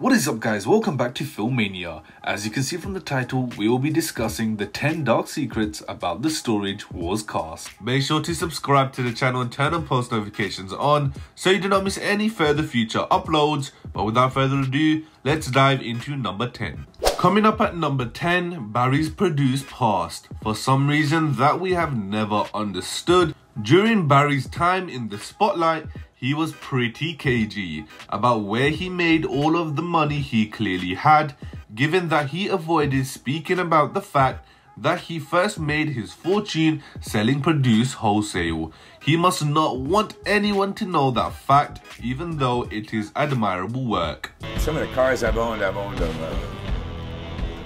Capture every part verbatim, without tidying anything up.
What is up guys, welcome back to Film Mania. As you can see from the title, we will be discussing the ten dark secrets about the Storage Wars cast. Make sure to subscribe to the channel and turn on post notifications on so you do not miss any further future uploads. But without further ado, let's dive into number ten. Coming up at number ten, Barry's produced past. For some reason that we have never understood, during Barry's time in the spotlight, he was pretty cagey about where he made all of the money he clearly had, given that he avoided speaking about the fact that he first made his fortune selling produce wholesale. He must not want anyone to know that fact, even though it is admirable work. Some of the cars I've owned, I've owned a uh,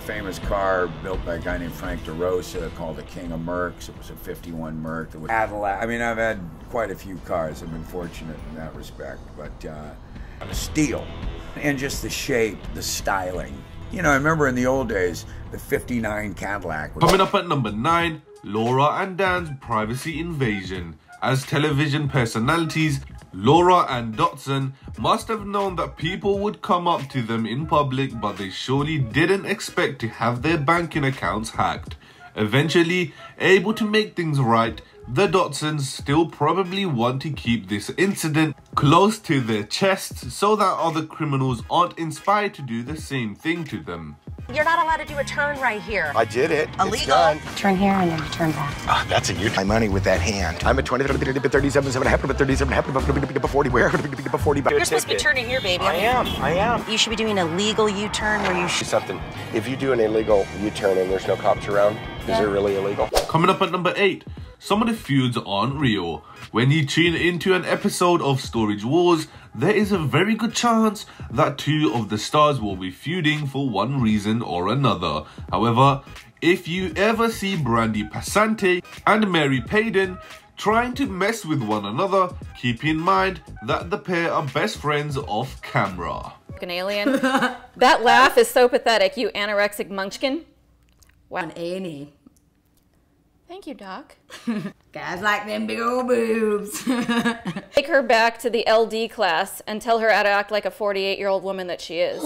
famous car built by a guy named Frank DeRosa called the King of Mercs. It was a fifty-one Merc. Was Adela I mean, I've had quite a few cars. I've been fortunate in that respect, but uh, the steel and just the shape, the styling. You know, I remember in the old days, the fifty-nine Cadillac. Coming up at number nine, Laura and Dan's privacy invasion. As television personalities, Laura and Dotson must have known that people would come up to them in public, but they surely didn't expect to have their banking accounts hacked. Eventually, able to make things right, the Dotsons still probably want to keep this incident close to their chest so that other criminals aren't inspired to do the same thing to them. You're not allowed to do a turn right here. I did it. Illegal. It's done. Turn here and then turn back. Oh, that's a huge. My money with that hand. I'm at twenty, thirty-seven, seven, forty, where? forty. You're supposed to be turning here, baby. I am. I am. You should be doing a legal U-turn where you should. Something. If you do an illegal U-turn and there's no cops around, yeah. Is it really illegal? Coming up at number eight. Some of the feuds aren't real. When you tune into an episode of Storage Wars, there is a very good chance that two of the stars will be feuding for one reason or another. However, if you ever see Brandi Passante and Mary Padian trying to mess with one another, keep in mind that the pair are best friends off camera. An alien. That laugh is so pathetic, you anorexic munchkin. Wow. On A and E. Thank you, Doc. Guys like them big old boobs. Take her back to the L D class and tell her how to act like a forty-eight-year-old woman that she is.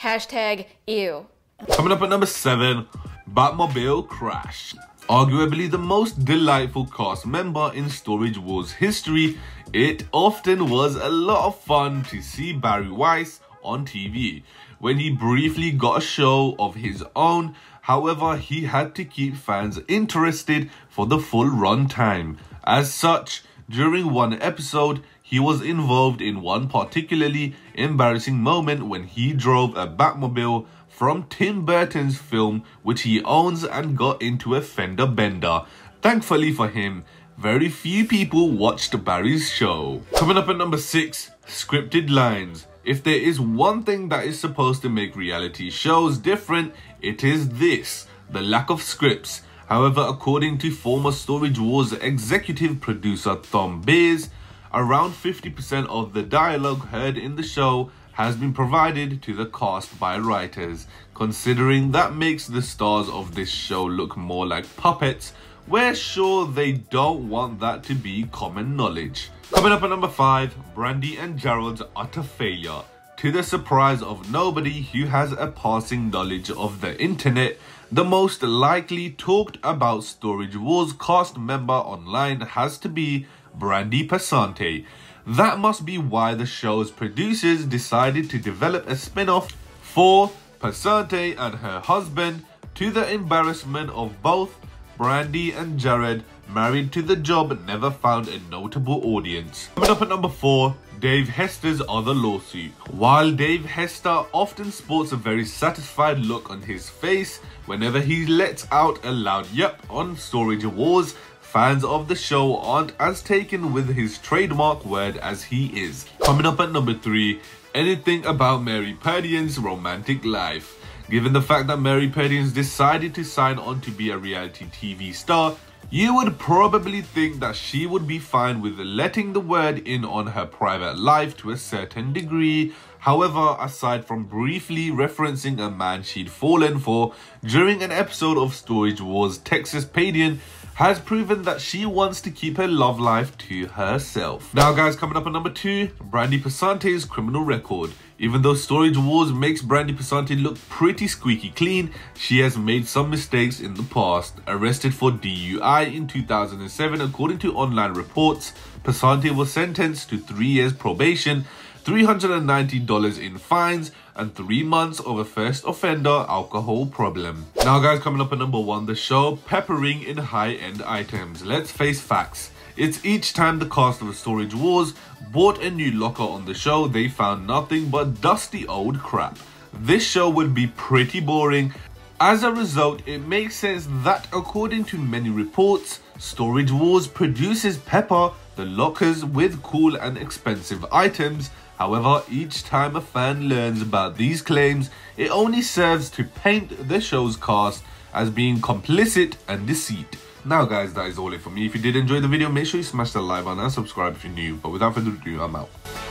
Hashtag ew. Coming up at number seven, Batmobile Crash. Arguably the most delightful cast member in Storage Wars history, it often was a lot of fun to see Barry Weiss on T V when he briefly got a show of his own. However, he had to keep fans interested for the full run time. As such, during one episode, he was involved in one particularly embarrassing moment when he drove a Batmobile from Tim Burton's film, which he owns, and got into a fender bender. Thankfully for him, very few people watched Barry's show. Coming up at number six, scripted lines. If there is one thing that is supposed to make reality shows different, it is this, the lack of scripts. However, according to former Storage Wars executive producer Thom Beers, around fifty percent of the dialogue heard in the show has been provided to the cast by writers. Considering that makes the stars of this show look more like puppets, we're sure they don't want that to be common knowledge. Coming up at number five, Brandi and Gerald's utter failure. To the surprise of nobody who has a passing knowledge of the internet, the most likely talked about Storage Wars cast member online has to be Brandi Passante. That must be why the show's producers decided to develop a spin-off for Passante and her husband, to the embarrassment of both. Brandi and Jared, married to the job, never found a notable audience. Coming up at number four, Dave Hester's other lawsuit. While Dave Hester often sports a very satisfied look on his face whenever he lets out a loud yep on Storage Wars, fans of the show aren't as taken with his trademark word as he is. Coming up at number three, anything about Mary Padian's romantic life. Given the fact that Mary Padian's decided to sign on to be a reality T V star, you would probably think that she would be fine with letting the word in on her private life to a certain degree. However, aside from briefly referencing a man she'd fallen for during an episode of Storage Wars, Texas, Padian has proven that she wants to keep her love life to herself. Now guys, coming up at number two, Brandi Passante's criminal record. Even though Storage Wars makes Brandi Passante look pretty squeaky clean, she has made some mistakes in the past. Arrested for D U I in two thousand seven, according to online reports, Passante was sentenced to three years probation, three hundred ninety dollars in fines, and three months of a first offender alcohol problem. Now guys, coming up at number one, the show peppering in high-end items. Let's face facts. It's each time the cast of Storage Wars bought a new locker on the show, they found nothing but dusty old crap. This show would be pretty boring. As a result, it makes sense that according to many reports, Storage Wars produces pepper the lockers with cool and expensive items. However, each time a fan learns about these claims, it only serves to paint the show's cast as being complicit and deceit. Now guys, that is all it for me. If you did enjoy the video, make sure you smash that like button and subscribe if you're new. But without further ado, I'm out.